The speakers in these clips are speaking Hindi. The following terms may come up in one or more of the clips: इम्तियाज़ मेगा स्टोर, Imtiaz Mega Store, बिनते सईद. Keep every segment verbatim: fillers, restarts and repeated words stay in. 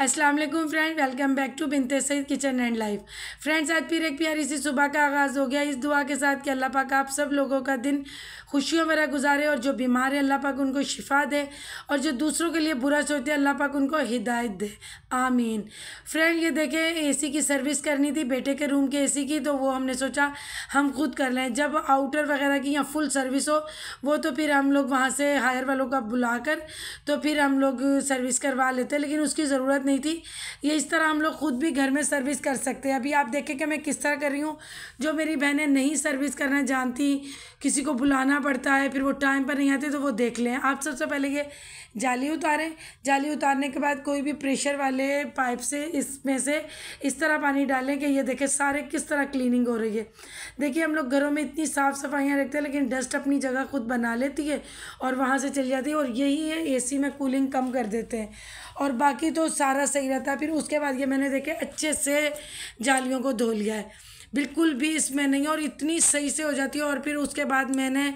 अस्सलाम वालेकुम friend, welcome back to बिनते सईद kitchen and life. Friends, आज फिर एक प्यारी सी सुबह का आगाज़ हो गया इस दुआ के साथ कि अल्लाह पाक आप सब लोगों का दिन खुशियों भरा गुजारे और जो बीमार है अल्लाह पाक उनको शिफा दे और जो दूसरों के लिए बुरा सोचते हैं अल्लाह पाक उनको हिदायत दे, आमीन। फ्रेंड, ये देखें ए सी की सर्विस करनी थी बेटे के रूम के ए सी की, तो वो हमने सोचा हम खुद कर लें। जब आउटर वगैरह की यहाँ फुल सर्विस हो वो तो फिर हम लोग वहाँ से हायर वालों का बुला कर तो फिर हम लोग सर्विस करवा लेते, लेकिन उसकी ज़रूरत नहीं थी। ये इस तरह हम लोग खुद भी घर में सर्विस कर सकते हैं। अभी आप देखें कि मैं किस तरह कर रही हूँ। जो मेरी बहनें नहीं सर्विस करना जानती, किसी को बुलाना पड़ता है, फिर वो टाइम पर नहीं आते, तो वो देख लें। आप सबसे पहले ये जाली उतारें। जाली उतारने के बाद कोई भी प्रेशर वाले पाइप से इसमें से इस तरह पानी डालें कि ये देखें सारे किस तरह क्लीनिंग हो रही है। देखिए, हम लोग घरों में इतनी साफ़ सफाइयाँ रखते हैं लेकिन डस्ट अपनी जगह खुद बना लेती है और वहाँ से चली जाती है, और यही है ए सी में कूलिंग कम कर देते हैं और बाकी तो सारा सही रहता है। फिर उसके बाद ये मैंने देखे अच्छे से जालियों को धो लिया है, बिल्कुल भी इसमें नहीं, और इतनी सही से हो जाती है। और फिर उसके बाद मैंने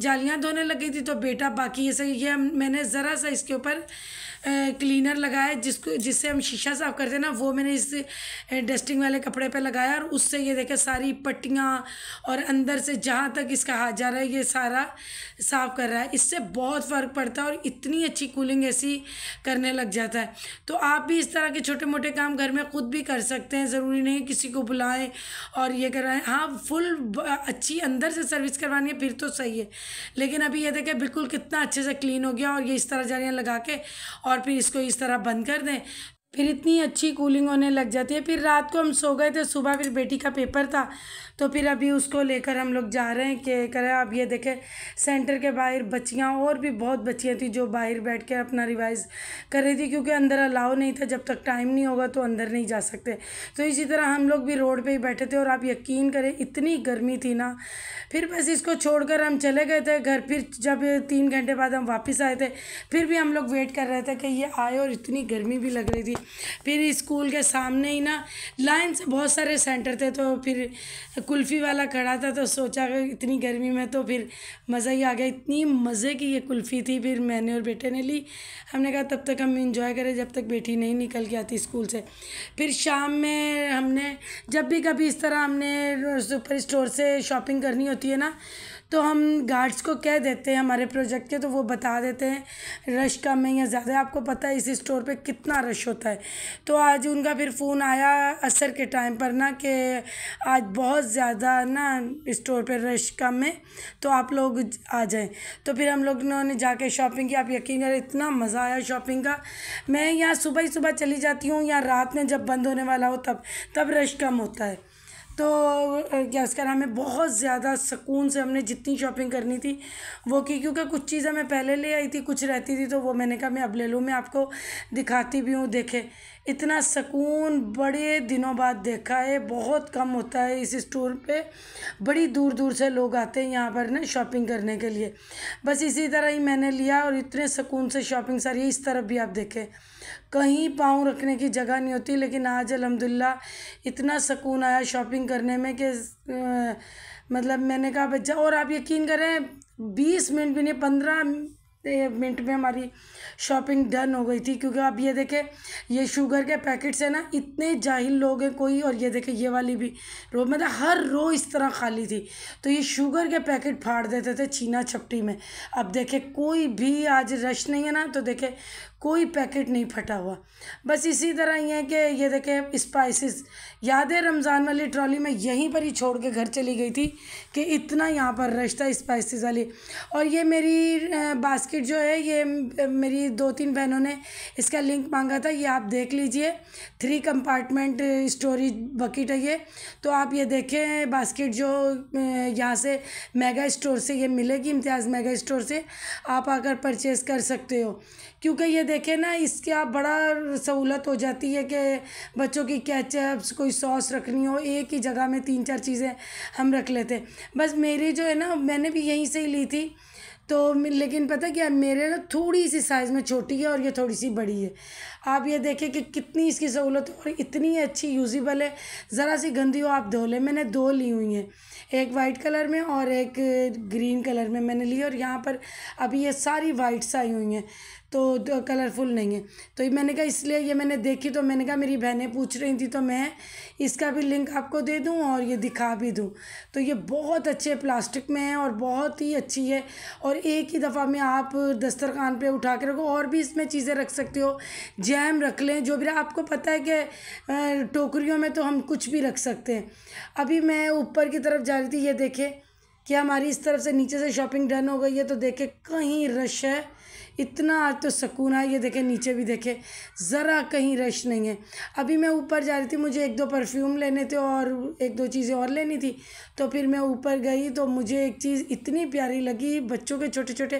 जालियां धोने लगी थी तो बेटा बाकी ये सही, ये मैंने ज़रा सा इसके ऊपर क्लीनर लगाया जिसको जिससे हम शीशा साफ़ करते हैं ना, वो मैंने इस डस्टिंग वाले कपड़े पे लगाया और उससे ये देखे सारी पट्टियाँ और अंदर से जहाँ तक इसका हाथ जा रहा है ये सारा साफ़ कर रहा है। इससे बहुत फ़र्क पड़ता है और इतनी अच्छी कूलिंग ऐसी करने लग जाता है। तो आप भी इस तरह के छोटे मोटे काम घर में ख़ुद भी कर सकते हैं, ज़रूरी नहीं किसी को बुलाएँ और ये कराएँ। हाँ, फुल अच्छी अंदर से सर्विस करवानी है फिर तो सही है, लेकिन अभी ये देखें बिल्कुल कितना अच्छे से क्लीन हो गया। और ये इस तरह जालियाँ लगा के और फिर इसको इस तरह बंद कर दें, फिर इतनी अच्छी कूलिंग होने लग जाती है। फिर रात को हम सो गए थे, सुबह फिर बेटी का पेपर था तो फिर अभी उसको लेकर हम लोग जा रहे हैं कि करें। आप ये देखें सेंटर के बाहर बच्चियाँ और भी बहुत बच्चियाँ थी जो बाहर बैठ के अपना रिवाइज़ कर रही थी, क्योंकि अंदर अलाउ नहीं था, जब तक टाइम नहीं होगा तो अंदर नहीं जा सकते। तो इसी तरह हम लोग भी रोड पर ही बैठे थे और आप यकीन करें इतनी गर्मी थी ना, फिर बस इसको छोड़ कर हम चले गए थे घर। फिर जब तीन घंटे बाद हम वापस आए थे फिर भी हम लोग वेट कर रहे थे कि ये आए, और इतनी गर्मी भी लग रही थी। फिर स्कूल के सामने ही ना लाइन से बहुत सारे सेंटर थे, तो फिर कुल्फ़ी वाला खड़ा था तो सोचा कि इतनी गर्मी में तो फिर मज़ा ही आ गया। इतनी मज़े की ये कुल्फ़ी थी, फिर मैंने और बेटे ने ली। हमने कहा तब तक हम इंजॉय करें जब तक बेटी नहीं निकल के आती स्कूल से। फिर शाम में हमने जब भी कभी इस तरह हमने सुपर स्टोर से शॉपिंग करनी होती है ना, तो हम गार्ड्स को कह देते हैं हमारे प्रोजेक्ट के, तो वो बता देते हैं रश कम है या ज़्यादा है। आपको पता है इस स्टोर पे कितना रश होता है। तो आज उनका फिर फ़ोन आया असर के टाइम पर ना कि आज बहुत ज़्यादा ना स्टोर पे रश कम है, तो आप लोग आ जाएं। तो फिर हम लोग ने जाके शॉपिंग की। आप यकीन करें इतना मज़ा आया शॉपिंग का। मैं यहाँ सुबह ही सुबह चली जाती हूँ या रात में जब बंद होने वाला हो तब तब रश कम होता है। तो क्या उसका नाम है, बहुत ज़्यादा सुकून से हमने जितनी शॉपिंग करनी थी वो की, क्योंकि कुछ चीज़ें मैं पहले ले आई थी, कुछ रहती थी, तो वो मैंने कहा मैं अब ले लूँ। मैं आपको दिखाती भी हूँ। देखे इतना सुकून बड़े दिनों बाद देखा है, बहुत कम होता है इस स्टोर पे, बड़ी दूर दूर से लोग आते हैं यहाँ पर ना शॉपिंग करने के लिए। बस इसी तरह ही मैंने लिया और इतने सुकून से शॉपिंग सारी। इस तरफ भी आप देखें कहीं पाँव रखने की जगह नहीं होती, लेकिन आज अल्हम्दुलिल्लाह इतना सुकून आया शॉपिंग करने में कि मतलब मैंने कहा बच्चा। और आप यकीन करें बीस मिनट भी नहीं, पंद्रह मिनट में हमारी शॉपिंग डन हो गई थी। क्योंकि आप ये देखें ये शुगर के पैकेट्स है ना, इतने जाहिल लोग हैं कोई। और ये देखें ये वाली भी रो मतलब हर रो इस तरह खाली थी, तो ये शुगर के पैकेट फाड़ देते थे छीना छपटी में। अब देखें कोई भी आज रश नहीं है ना, तो देखें कोई पैकेट नहीं फटा हुआ। बस इसी तरह ही है कि ये देखें स्पाइसेस, याद है रमज़ान वाली ट्रॉली में यहीं पर ही छोड़ के घर चली गई थी कि इतना यहाँ पर रश था स्पाइसेस वाली। और ये मेरी बास्केट जो है ये मेरी दो तीन बहनों ने इसका लिंक मांगा था, ये आप देख लीजिए। थ्री कंपार्टमेंट स्टोरेज बकेट है ये। तो आप ये देखें बास्केट जो यहाँ से मेगा स्टोर से ये मिलेगी, इम्तियाज़ मेगा स्टोर से आप आकर परचेज़ कर सकते हो। क्योंकि ये देखें ना इसका बड़ा सहूलत हो जाती है कि बच्चों की केचअप्स कोई सॉस रखनी हो, एक ही जगह में तीन चार चीज़ें हम रख लेते हैं। बस मेरी जो है ना मैंने भी यहीं से ही ली थी, तो लेकिन पता क्या मेरे ना थोड़ी सी साइज़ में छोटी है और ये थोड़ी सी बड़ी है। आप ये देखें कि कितनी इसकी सहूलत है और इतनी अच्छी यूज़िबल है, ज़रा सी गंदी हो आप धो ले। मैंने दो ली हुई हैं, एक वाइट कलर में और एक ग्रीन कलर में मैंने ली, और यहाँ पर अभी ये सारी वाइट्स आई हुई हैं तो, तो कलरफुल नहीं है। तो मैंने कहा इसलिए ये मैंने देखी, तो मैंने कहा मेरी बहनें पूछ रही थी तो मैं इसका भी लिंक आपको दे दूँ और ये दिखा भी दूँ। तो ये बहुत अच्छे प्लास्टिक में है और बहुत ही अच्छी है, और एक ही दफ़ा में आप दस्तरखान पे उठा के रखो। और भी इसमें चीज़ें रख सकते हो, जैम रख लें, जो भी आपको पता है कि टोकरियों में तो हम कुछ भी रख सकते हैं। अभी मैं ऊपर की तरफ जा रही थी, ये देखें कि हमारी इस तरफ से नीचे से शॉपिंग डन हो गई है। तो देखें कहीं रश है, इतना आज तो सुकून है। ये देखें नीचे भी देखें, ज़रा कहीं रश नहीं है। अभी मैं ऊपर जा रही थी, मुझे एक दो परफ्यूम लेने थे और एक दो चीज़ें और लेनी थी, तो फिर मैं ऊपर गई तो मुझे एक चीज़ इतनी प्यारी लगी। बच्चों के छोटे छोटे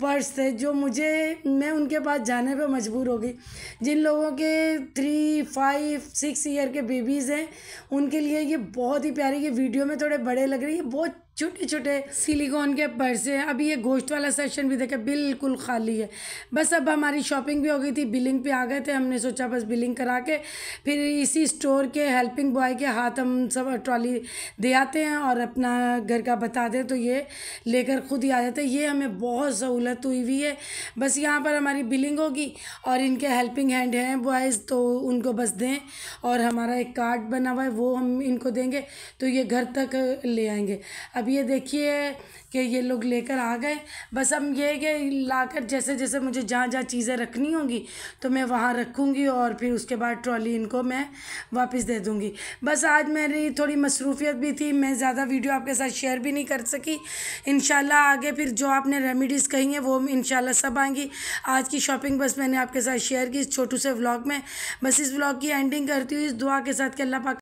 पर्स थे जो मुझे, मैं उनके पास जाने पर मजबूर हो गई। जिन लोगों के थ्री फाइव सिक्स ईयर के बेबीज़ हैं उनके लिए ये बहुत ही प्यारी, ये वीडियो में थोड़े बड़े लग रही है, बहुत छोटे छोटे सिलिकॉन के पर्स हैं। अभी ये गोश्त वाला सेक्शन भी देखें बिल्कुल खाली है। बस अब हमारी शॉपिंग भी हो गई थी, बिलिंग पे आ गए थे। हमने सोचा बस बिलिंग करा के फिर इसी स्टोर के हेल्पिंग बॉय के हाथ हम सब ट्रॉली दे आते हैं और अपना घर का बता दें तो ये लेकर ख़ुद ही आ जाते हैं। ये हमें बहुत सहूलत हुई हुई है। बस यहाँ पर हमारी बिलिंग होगी और इनके हेल्पिंग हैंड हैं बॉयज़, तो उनको बस दें, और हमारा एक कार्ड बना हुआ है वो हम इनको देंगे तो ये घर तक ले आएंगे। अब ये देखिए कि ये लोग लेकर आ गए। बस हम ये है कि लाकर जैसे जैसे मुझे जहाँ जहाँ चीज़ें रखनी होंगी तो मैं वहाँ रखूँगी और फिर उसके बाद ट्रॉली इनको मैं वापस दे दूँगी। बस आज मेरी थोड़ी मसरूफियत भी थी, मैं ज़्यादा वीडियो आपके साथ शेयर भी नहीं कर सकी। इंशाल्लाह आगे फिर जो आपने रेमेडीज़ कही हैं वो इंशाल्लाह सब आएंगी। आज की शॉपिंग बस मैंने आपके साथ शेयर की इस छोटू से व्लॉग में। बस इस व्लॉग की एंडिंग करती हूँ इस दुआ के साथ कि अल्लाह पाक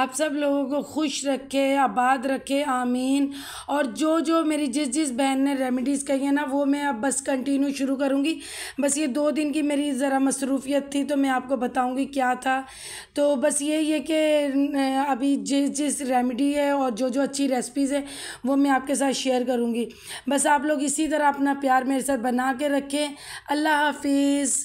आप सब लोगों को खुश रखे, आबाद रखे, आमीन। और जो जो मेरी जिस जिस बहन ने रेमेडीज़ कही है ना वो मैं अब बस कंटिन्यू शुरू करूँगी। बस ये दो दिन की मेरी ज़रा मसरूफियत थी तो मैं आपको बताऊँगी क्या था। तो बस यही है कि अभी जिस जिस रेमेडी है और जो जो अच्छी रेसिपीज़ है वो मैं आपके साथ शेयर करूँगी। बस आप लोग इसी तरह अपना प्यार मेरे साथ बना के रखें। अल्लाह हाफिज़।